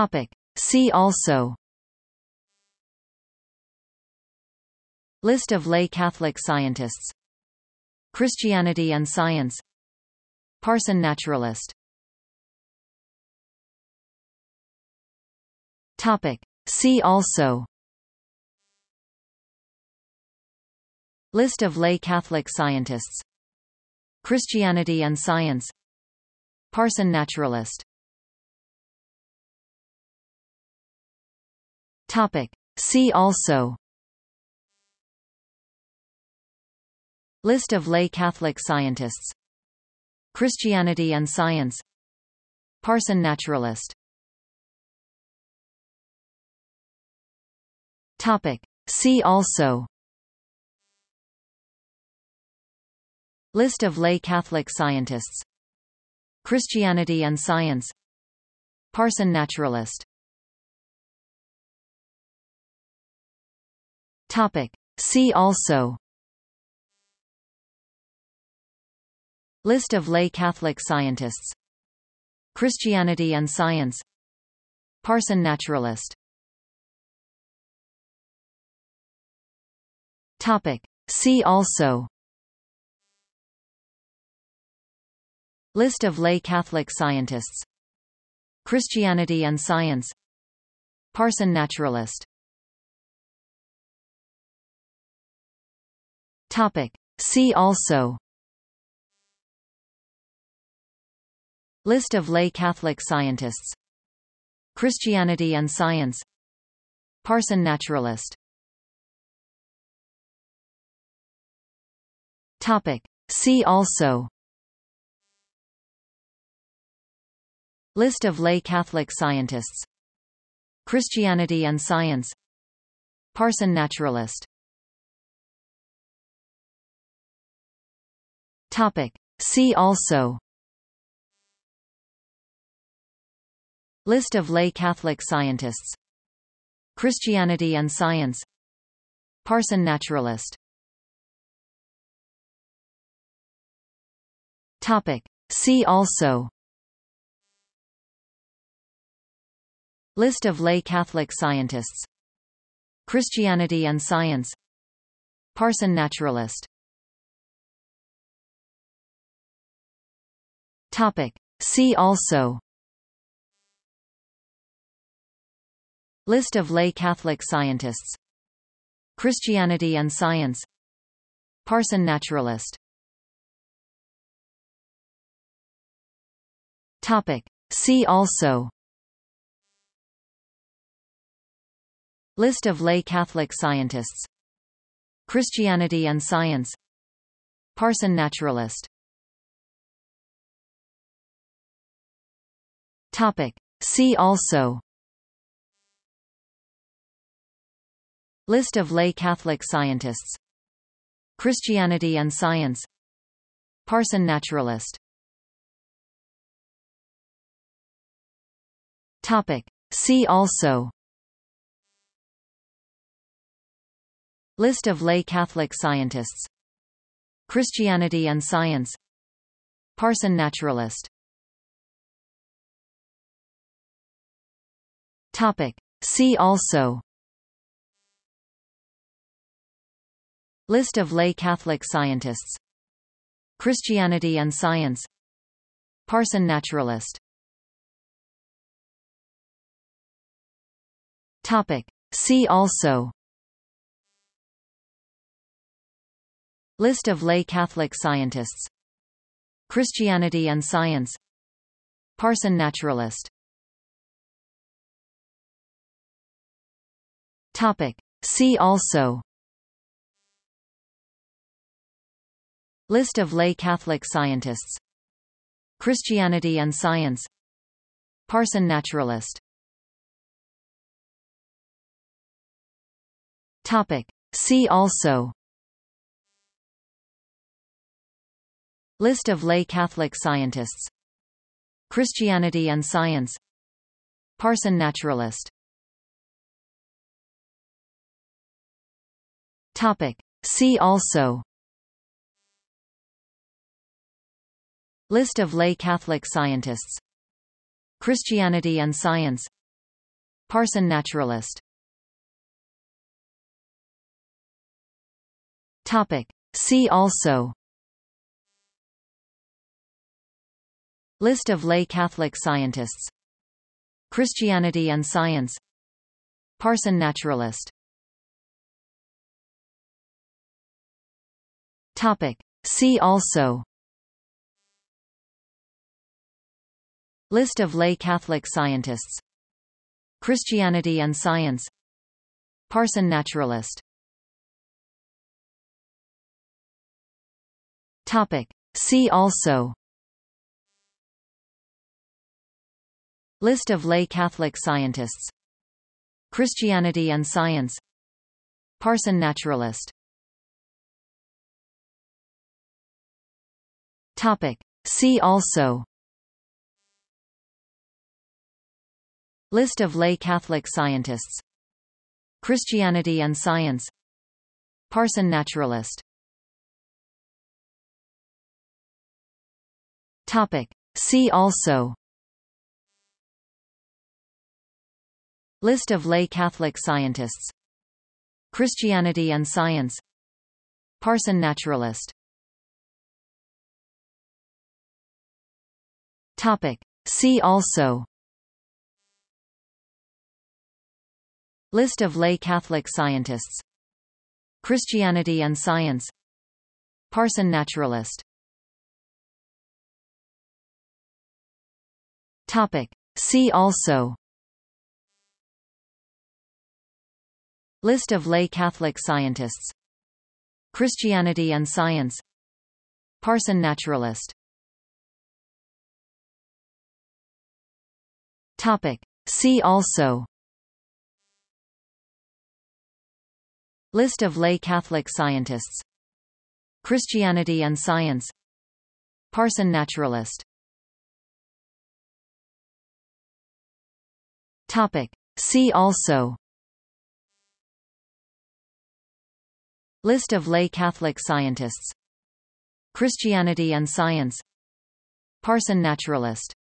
Topic. See also: List of lay Catholic scientists, Christianity and Science, Parson Naturalist. Topic. See also: List of lay Catholic scientists, Christianity and Science, Parson Naturalist. Topic. See also: List of lay Catholic scientists, Christianity and Science, Parson Naturalist. Topic. See also: List of lay Catholic scientists, Christianity and Science, Parson Naturalist. Topic. See also: List of lay Catholic scientists, Christianity and Science, Parson Naturalist. Topic. See also: List of lay Catholic scientists, Christianity and Science, Parson Naturalist. Topic. See also: List of lay Catholic scientists, Christianity and Science, Parson Naturalist. Topic. See also: List of lay Catholic scientists, Christianity and Science, Parson Naturalist. Topic. See also: List of lay Catholic scientists, Christianity and Science, Parson Naturalist. Topic. See also: List of lay Catholic scientists, Christianity and Science, Parson Naturalist. Topic. See also: List of lay Catholic scientists, Christianity and Science, Parson Naturalist. Topic. See also: List of lay Catholic scientists, Christianity and Science, Parson Naturalist. Topic. See also: List of lay Catholic scientists, Christianity and Science, Parson Naturalist. Topic. See also: List of lay Catholic scientists, Christianity and Science, Parson Naturalist. Topic. See also: List of lay Catholic scientists, Christianity and Science, Parson Naturalist. Topic. See also: List of lay Catholic scientists, Christianity and Science, Parson Naturalist. Topic. See also: List of lay Catholic scientists, Christianity and Science, Parson Naturalist. Topic. See also: List of lay Catholic scientists, Christianity and Science, Parson Naturalist. Topic. See also: List of lay Catholic scientists, Christianity and Science, Parson naturalist. Topic. See also: List of lay Catholic scientists, Christianity and Science, Parson naturalist. Topic. See also: List of lay Catholic scientists, Christianity and Science, Parson naturalist. Topic. See also: List of lay Catholic scientists, Christianity and Science, Parson naturalist. Topic. See also: List of lay Catholic scientists, Christianity and Science, Parson naturalist. Topic. See also: List of lay Catholic scientists, Christianity and Science, Parson naturalist. Topic. See also: List of lay Catholic scientists, Christianity and Science, Parson naturalist. Topic. See also: List of lay Catholic scientists, Christianity and Science, Parson naturalist. Topic. See also: List of lay Catholic scientists, Christianity and Science, Parson naturalist. Topic. See also: List of lay Catholic scientists, Christianity and Science, Parson naturalist. Topic. See also: List of lay Catholic scientists, Christianity and Science, Parson naturalist.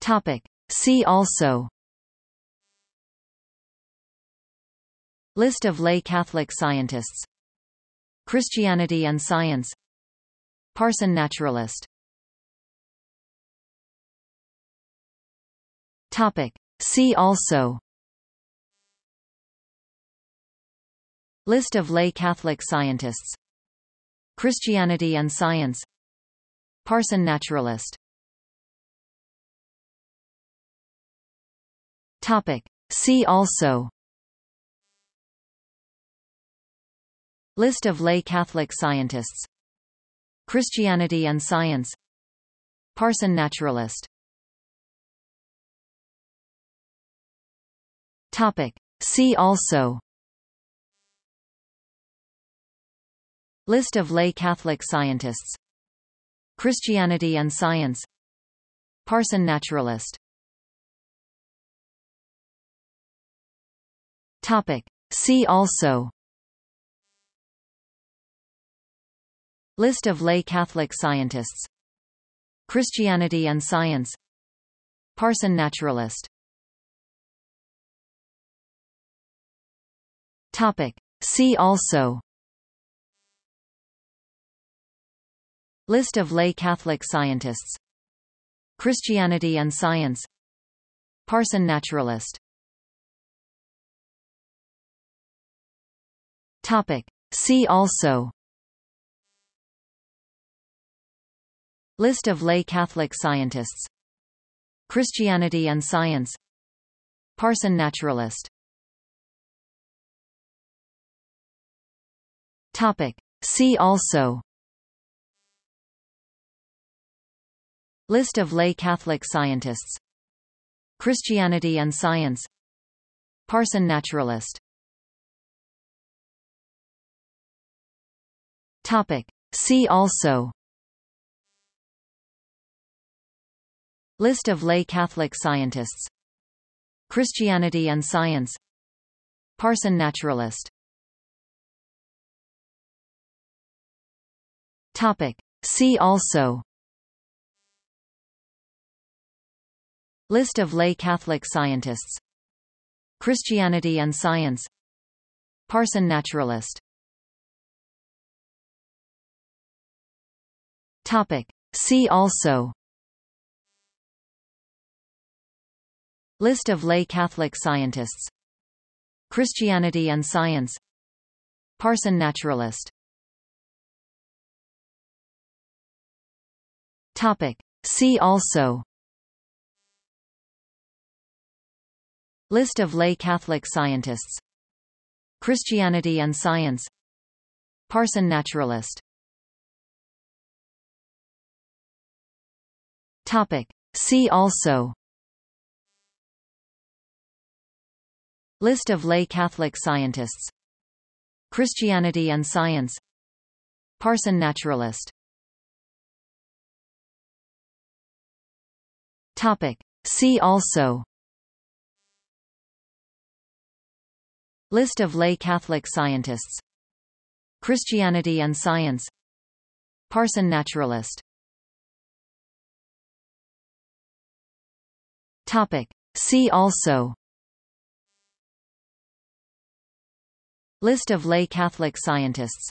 Topic. See also: List of lay Catholic scientists, Christianity and Science, Parson naturalist. Topic. See also: List of lay Catholic scientists, Christianity and Science, Parson naturalist. Topic. See also: List of lay Catholic scientists, Christianity and Science, Parson naturalist. Topic. See also: List of lay Catholic scientists, Christianity and Science, Parson naturalist. Topic. See also: List of lay Catholic scientists, Christianity and Science, Parson naturalist. Topic. See also: List of lay Catholic scientists, Christianity and Science, Parson naturalist. Topic. See also: List of lay Catholic scientists, Christianity and Science, Parson naturalist. Topic. See also: List of lay Catholic scientists, Christianity and Science, Parson naturalist. Topic. See also: List of lay Catholic scientists. Christianity and Science. Parson Naturalist. Topic. See also: List of lay Catholic scientists. Christianity and Science. Parson Naturalist. Topic. See also: List of lay Catholic scientists. Christianity and Science. Parson Naturalist. Topic. See also: List of lay Catholic scientists. Christianity and Science. Parson Naturalist. Topic. See also: List of lay Catholic scientists. Christianity and Science. Parson Naturalist. Topic. See also: List of lay Catholic scientists.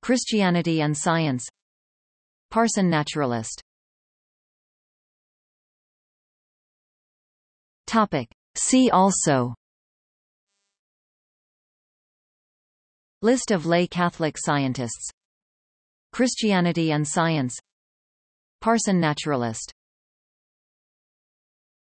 Christianity and Science. Parson Naturalist. Topic. See also: List of lay Catholic scientists. Christianity and Science. Parson Naturalist.